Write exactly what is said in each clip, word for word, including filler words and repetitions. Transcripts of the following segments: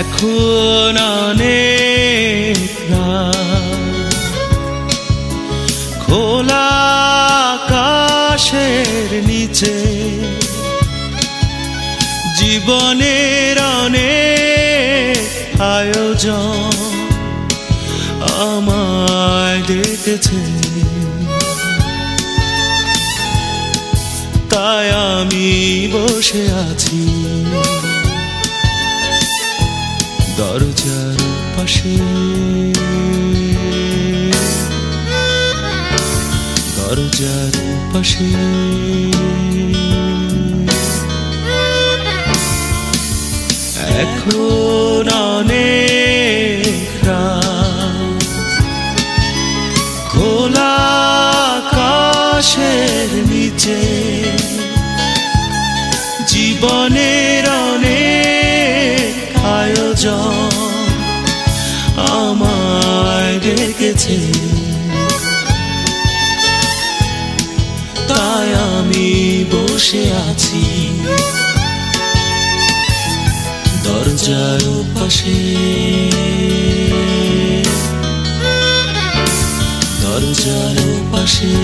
এখন অনেক রাত, খোলা আকাশের নিচে জীবনের অনেক আয়োজন আমায় ডেকেছে, তাই আমি বসে আছি দরজার পাশে। দরজার পাশে এখন অনেক রাত, খোলা আকাশের নিচে জীবনের অনেক আয়োজন আমায় ডেকেছে, তাই আমি বসে আছি দরজার পাশে। দরজার পাশে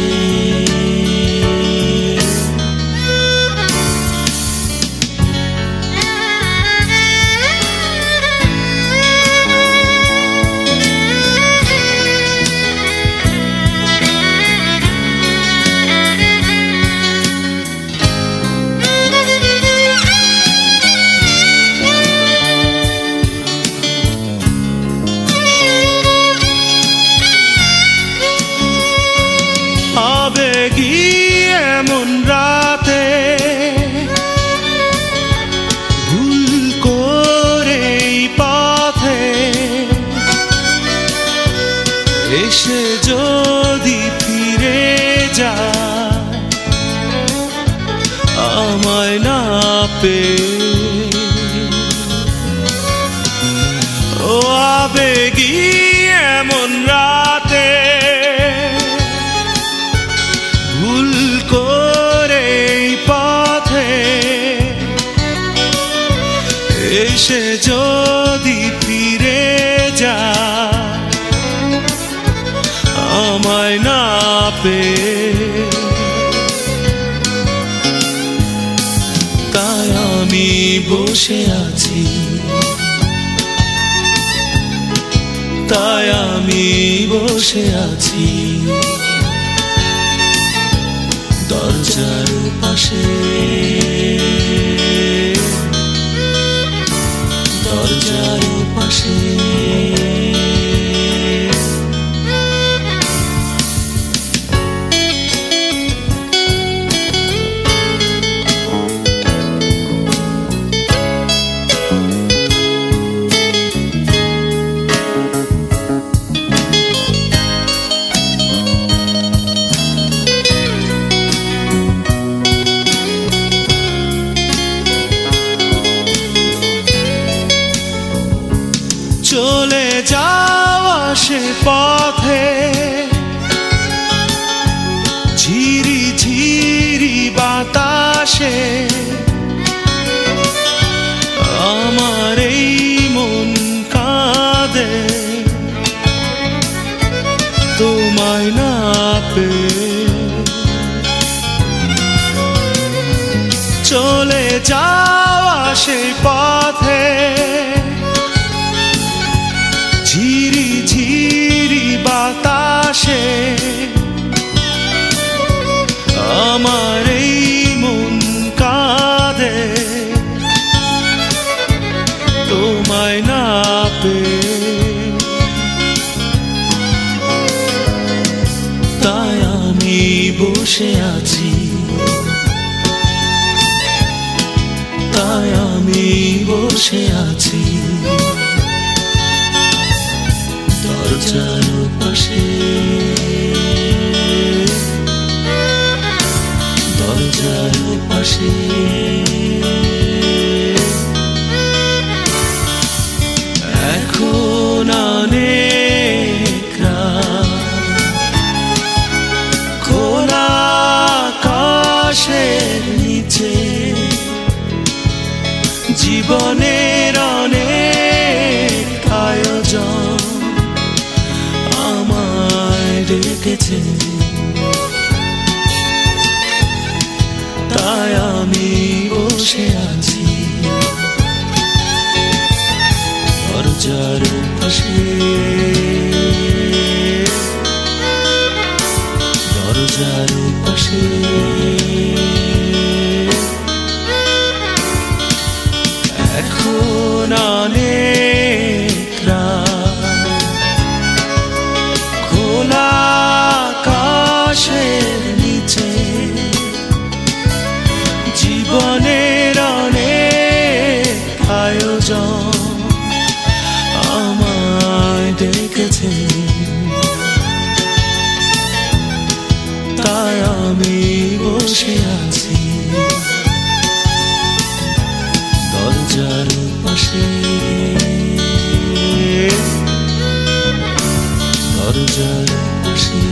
এসে যদি ফিরে যা আমায় না পেয়ে, ও আবেগী এমন রাতে ভুল করে পথে এসে যদি ফিরে যা আমায় না পেয়ে, তাই আমি বসে আছি তাই আমি বসে আছি দরজার পাশে। দরজার পাশে চলে যাওয়া সে পথে ঝিরি ঝিরি বাতাসে আমার এই মন কাঁদে তোমায় না পেয়ে। চলে যাওয়া সে পথে ঝিরি ঝিরি বাতাসে আমার এই মন কাঁদে তোমায় না পেয়ে, তাই আমি বসে আছি তাই আমি বসে আছি দরজার পাশে। দরজার পাশে এখন অনেক রাত, খোলা আকাশের নিচে জীবনের অনেক আমি বসে আছি দরজার পাশে, দরজার পাশে। এখন অনেক রাত, খোলা আকাশের নিচে জীবনের অনেক আয়োজন ডেকেছে, তাই আমি বসে আছি দরজার পাশে, দরজার পাশে।